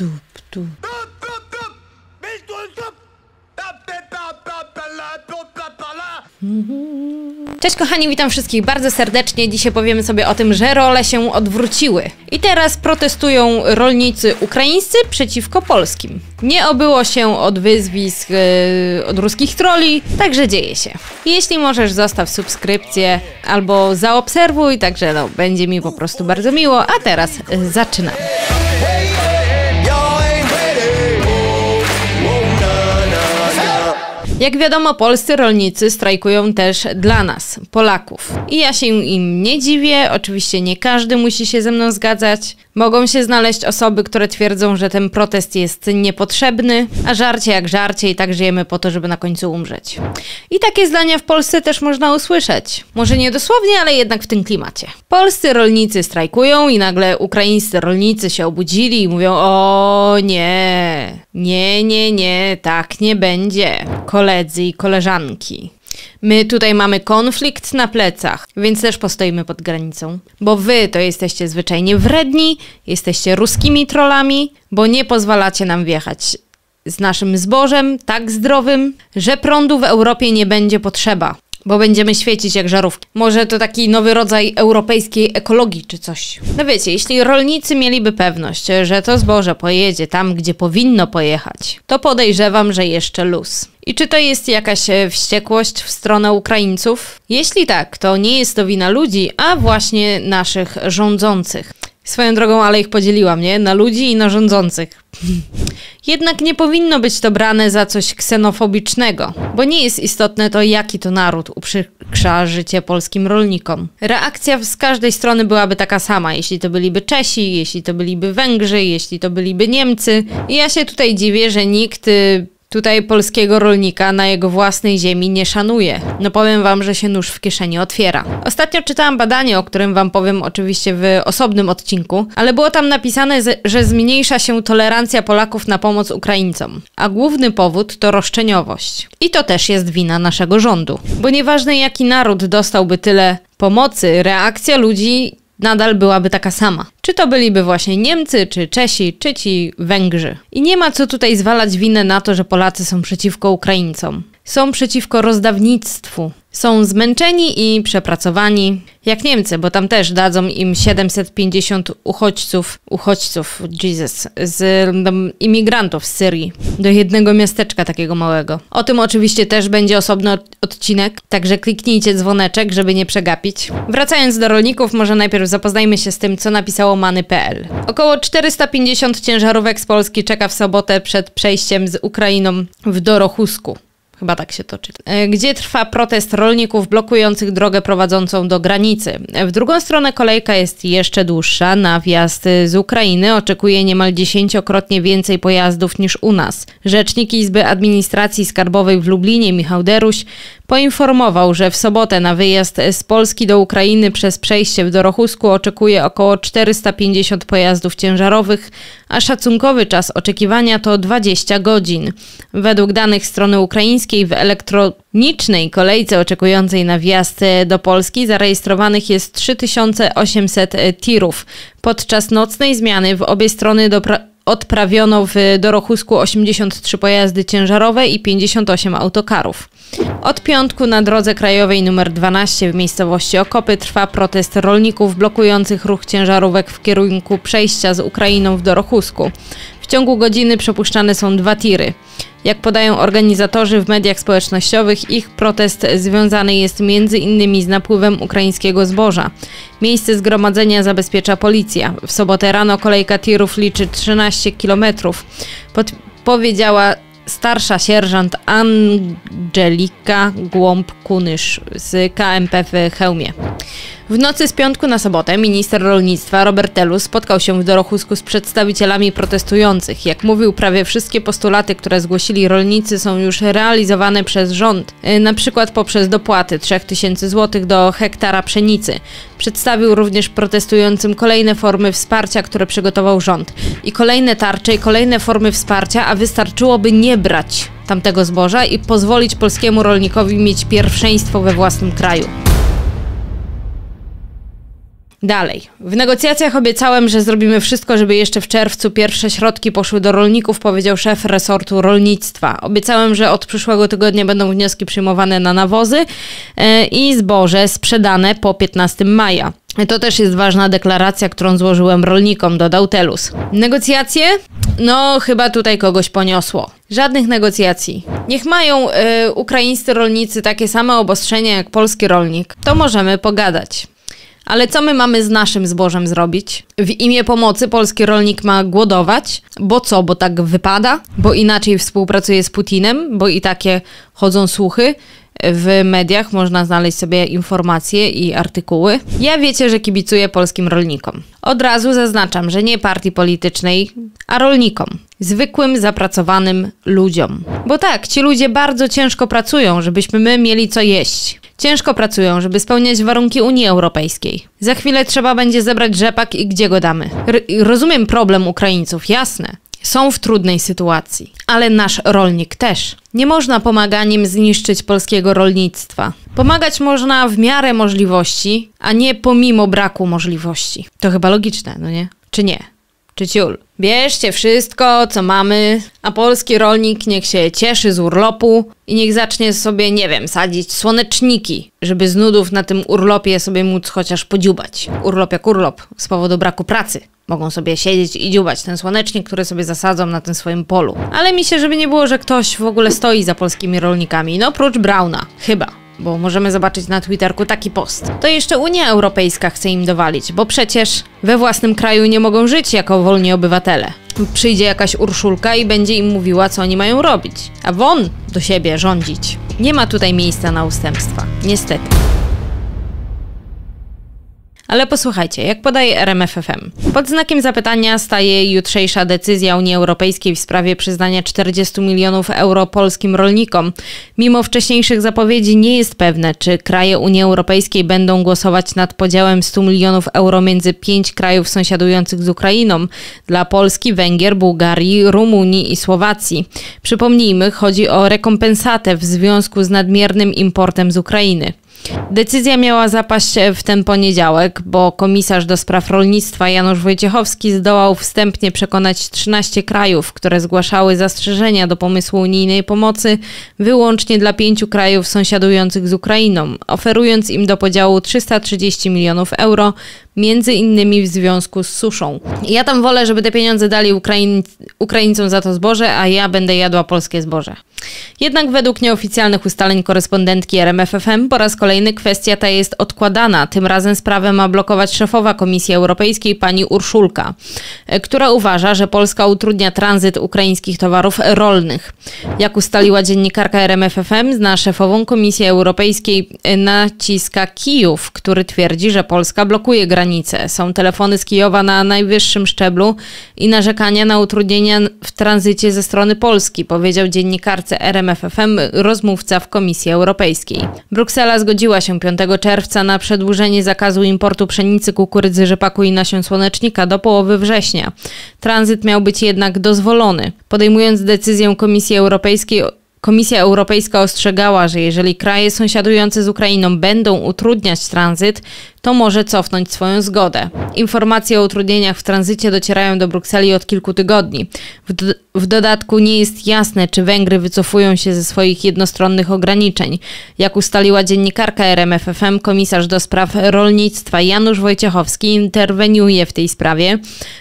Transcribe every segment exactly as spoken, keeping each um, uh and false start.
tup, tup. Cześć kochani, witam wszystkich bardzo serdecznie. Dzisiaj powiemy sobie o tym, że role się odwróciły. I teraz protestują rolnicy ukraińscy przeciwko polskim. Nie obyło się od wyzwisk, yy, od ruskich troli, także dzieje się. Jeśli możesz, zostaw subskrypcję albo zaobserwuj, także no, będzie mi po prostu bardzo miło. A teraz yy, zaczynamy. Jak wiadomo, polscy rolnicy strajkują też dla nas, Polaków. I ja się im nie dziwię, oczywiście nie każdy musi się ze mną zgadzać. Mogą się znaleźć osoby, które twierdzą, że ten protest jest niepotrzebny, a żarcie jak żarcie i tak żyjemy po to, żeby na końcu umrzeć. I takie zdania w Polsce też można usłyszeć. Może nie dosłownie, ale jednak w tym klimacie. Polscy rolnicy strajkują i nagle ukraińscy rolnicy się obudzili i mówią: o nie, nie, nie, nie, tak nie będzie. Koledzy i koleżanki. My tutaj mamy konflikt na plecach, więc też postoimy pod granicą. Bo wy to jesteście zwyczajnie wredni, jesteście ruskimi trollami, bo nie pozwalacie nam wjechać z naszym zbożem tak zdrowym, że prądu w Europie nie będzie potrzeba, bo będziemy świecić jak żarówki. Może to taki nowy rodzaj europejskiej ekologii czy coś. No wiecie, jeśli rolnicy mieliby pewność, że to zboże pojedzie tam, gdzie powinno pojechać, to podejrzewam, że jeszcze luz. I czy to jest jakaś wściekłość w stronę Ukraińców? Jeśli tak, to nie jest to wina ludzi, a właśnie naszych rządzących. Swoją drogą, ale ich podzieliłam, nie? Na ludzi i na rządzących. Jednak nie powinno być to brane za coś ksenofobicznego, bo nie jest istotne to, jaki to naród uprzykrza życie polskim rolnikom. Reakcja z każdej strony byłaby taka sama, jeśli to byliby Czesi, jeśli to byliby Węgrzy, jeśli to byliby Niemcy. I ja się tutaj dziwię, że nikt tutaj polskiego rolnika na jego własnej ziemi nie szanuje. No powiem wam, że się nóż w kieszeni otwiera. Ostatnio czytałam badanie, o którym wam powiem oczywiście w osobnym odcinku, ale było tam napisane, że zmniejsza się tolerancja Polaków na pomoc Ukraińcom, a główny powód to roszczeniowość. I to też jest wina naszego rządu. Bo nieważne jaki naród dostałby tyle pomocy, reakcja ludzi nadal byłaby taka sama. Czy to byliby właśnie Niemcy, czy Czesi, czy ci Węgrzy. I nie ma co tutaj zwalać winę na to, że Polacy są przeciwko Ukraińcom. Są przeciwko rozdawnictwu. Są zmęczeni i przepracowani, jak Niemcy, bo tam też dadzą im siedemset pięćdziesiąt uchodźców, uchodźców, Jesus, z um, imigrantów z Syrii, do jednego miasteczka takiego małego. O tym oczywiście też będzie osobny odcinek, także kliknijcie dzwoneczek, żeby nie przegapić. Wracając do rolników, może najpierw zapoznajmy się z tym, co napisało Many kropka pe el. Około czterysta pięćdziesiąt ciężarówek z Polski czeka w sobotę przed przejściem z Ukrainą w Dorochusku. Chyba tak się toczy. Gdzie trwa protest rolników blokujących drogę prowadzącą do granicy. W drugą stronę kolejka jest jeszcze dłuższa. Na wjazd z Ukrainy oczekuje niemal dziesięciokrotnie więcej pojazdów niż u nas. Rzecznik Izby Administracji Skarbowej w Lublinie, Michał Deruś, poinformował, że w sobotę na wyjazd z Polski do Ukrainy przez przejście w Dorochusku oczekuje około czterysta pięćdziesiąt pojazdów ciężarowych, a szacunkowy czas oczekiwania to dwadzieścia godzin. Według danych strony ukraińskiej w elektronicznej kolejce oczekującej na wjazd do Polski zarejestrowanych jest trzy tysiące osiemset tirów. Podczas nocnej zmiany w obie strony do odprawiono w Dorochusku osiemdziesiąt trzy pojazdy ciężarowe i pięćdziesiąt osiem autokarów. Od piątku na drodze krajowej nr dwanaście w miejscowości Okopy trwa protest rolników blokujących ruch ciężarówek w kierunku przejścia z Ukrainą w Dorochusku. W ciągu godziny przepuszczane są dwa tiry. Jak podają organizatorzy w mediach społecznościowych, ich protest związany jest między innymi z napływem ukraińskiego zboża. Miejsce zgromadzenia zabezpiecza policja. W sobotę rano kolejka tirów liczy trzynaście kilometrów. Powiedziała starsza sierżant Angelika Głąb-Kunysz z K M P w Chełmie. W nocy z piątku na sobotę minister rolnictwa Robert Telus spotkał się w Dorochusku z przedstawicielami protestujących. Jak mówił, prawie wszystkie postulaty, które zgłosili rolnicy, są już realizowane przez rząd, na przykład poprzez dopłaty trzy tysiące złotych do hektara pszenicy. Przedstawił również protestującym kolejne formy wsparcia, które przygotował rząd. I kolejne tarcze, i kolejne formy wsparcia, a wystarczyłoby nie brać tamtego zboża i pozwolić polskiemu rolnikowi mieć pierwszeństwo we własnym kraju. Dalej. W negocjacjach obiecałem, że zrobimy wszystko, żeby jeszcze w czerwcu pierwsze środki poszły do rolników, powiedział szef resortu rolnictwa. Obiecałem, że od przyszłego tygodnia będą wnioski przyjmowane na nawozy i zboże sprzedane po piętnastego maja. To też jest ważna deklaracja, którą złożyłem rolnikom, dodał Telus. Negocjacje? No, chyba tutaj kogoś poniosło. Żadnych negocjacji. Niech mają y, ukraińscy rolnicy takie same obostrzenia jak polski rolnik. To możemy pogadać. Ale co my mamy z naszym zbożem zrobić? W imię pomocy polski rolnik ma głodować? Bo co? Bo tak wypada? Bo inaczej współpracuje z Putinem? Bo i takie chodzą słuchy? W mediach można znaleźć sobie informacje i artykuły. Ja wiecie, że kibicuję polskim rolnikom. Od razu zaznaczam, że nie partii politycznej, a rolnikom. Zwykłym, zapracowanym ludziom. Bo tak, ci ludzie bardzo ciężko pracują, żebyśmy my mieli co jeść. Ciężko pracują, żeby spełniać warunki Unii Europejskiej. Za chwilę trzeba będzie zebrać rzepak i gdzie go damy. R- rozumiem problem Ukraińców, jasne. Są w trudnej sytuacji, ale nasz rolnik też. Nie można pomaganiem zniszczyć polskiego rolnictwa. Pomagać można w miarę możliwości, a nie pomimo braku możliwości. To chyba logiczne, no nie? Czy nie? Czy ciul? Bierzcie wszystko, co mamy, a polski rolnik niech się cieszy z urlopu i niech zacznie sobie, nie wiem, sadzić słoneczniki, żeby z nudów na tym urlopie sobie móc chociaż podziubać. Urlop jak urlop, z powodu braku pracy. Mogą sobie siedzieć i dziubać ten słonecznik, który sobie zasadzą na tym swoim polu. Ale mi się, żeby nie było, że ktoś w ogóle stoi za polskimi rolnikami. No prócz Brauna. Chyba. Bo możemy zobaczyć na Twitterku taki post. To jeszcze Unia Europejska chce im dowalić, bo przecież we własnym kraju nie mogą żyć jako wolni obywatele. Przyjdzie jakaś Urszulka i będzie im mówiła, co oni mają robić. A won do siebie rządzić. Nie ma tutaj miejsca na ustępstwa. Niestety. Ale posłuchajcie, jak podaje R M F F M. Pod znakiem zapytania staje jutrzejsza decyzja Unii Europejskiej w sprawie przyznania czterdziestu milionów euro polskim rolnikom. Mimo wcześniejszych zapowiedzi nie jest pewne, czy kraje Unii Europejskiej będą głosować nad podziałem stu milionów euro między pięć krajów sąsiadujących z Ukrainą dla Polski, Węgier, Bułgarii, Rumunii i Słowacji. Przypomnijmy, chodzi o rekompensatę w związku z nadmiernym importem z Ukrainy. Decyzja miała zapaść w ten poniedziałek, bo komisarz do spraw rolnictwa Janusz Wojciechowski zdołał wstępnie przekonać trzynaście krajów, które zgłaszały zastrzeżenia do pomysłu unijnej pomocy wyłącznie dla pięciu krajów sąsiadujących z Ukrainą, oferując im do podziału trzysta trzydzieści milionów euro, między innymi w związku z suszą. Ja tam wolę, żeby te pieniądze dali Ukraiń, Ukraińcom za to zboże, a ja będę jadła polskie zboże. Jednak według nieoficjalnych ustaleń korespondentki R M F F M po raz kolejny kwestia ta jest odkładana. Tym razem sprawę ma blokować szefowa Komisji Europejskiej pani Urszulka, która uważa, że Polska utrudnia tranzyt ukraińskich towarów rolnych. Jak ustaliła dziennikarka R M F F M, na szefową Komisji Europejskiej naciska Kijów, który twierdzi, że Polska blokuje granice. Są telefony z Kijowa na najwyższym szczeblu i narzekania na utrudnienia w tranzycie ze strony Polski, powiedział dziennikarce R M F F M rozmówca w Komisji Europejskiej. Bruksela zgodziła się piątego czerwca na przedłużenie zakazu importu pszenicy, kukurydzy, rzepaku i nasion słonecznika do połowy września. Tranzyt miał być jednak dozwolony. Podejmując decyzję Komisji Europejskiej, Komisja Europejska ostrzegała, że jeżeli kraje sąsiadujące z Ukrainą będą utrudniać tranzyt, to może cofnąć swoją zgodę. Informacje o utrudnieniach w tranzycie docierają do Brukseli od kilku tygodni. W, do, w dodatku nie jest jasne, czy Węgry wycofują się ze swoich jednostronnych ograniczeń. Jak ustaliła dziennikarka R M F F M, komisarz do spraw rolnictwa Janusz Wojciechowski interweniuje w tej sprawie.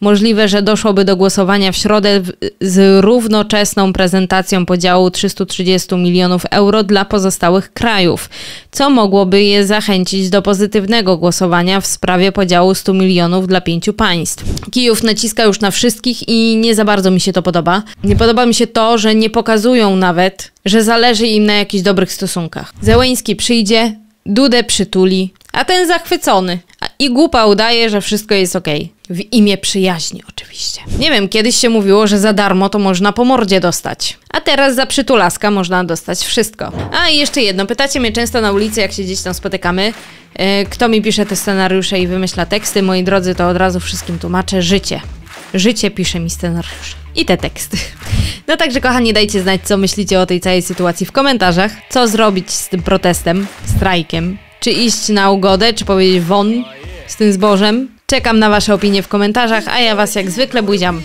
Możliwe, że doszłoby do głosowania w środę w, z równoczesną prezentacją podziału trzystu trzydziestu milionów euro dla pozostałych krajów, co mogłoby je zachęcić do pozytywnego głosowania w sprawie podziału stu milionów dla pięciu państw. Kijów naciska już na wszystkich i nie za bardzo mi się to podoba. Nie podoba mi się to, że nie pokazują nawet, że zależy im na jakichś dobrych stosunkach. Zeleński przyjdzie, Dudę przytuli, a ten zachwycony. I głupa udaje, że wszystko jest okej. Okay. W imię przyjaźni oczywiście. Nie wiem, kiedyś się mówiło, że za darmo to można po mordzie dostać. A teraz za przytulaska można dostać wszystko. A i jeszcze jedno. Pytacie mnie często na ulicy, jak się gdzieś tam spotykamy, yy, kto mi pisze te scenariusze i wymyśla teksty. Moi drodzy, to od razu wszystkim tłumaczę. Życie. Życie pisze mi scenariusze. I te teksty. No także kochani, dajcie znać, co myślicie o tej całej sytuacji w komentarzach. Co zrobić z tym protestem, strajkiem. Czy iść na ugodę, czy powiedzieć won. z tym zbożem. Czekam na wasze opinie w komentarzach, a ja was jak zwykle buziam.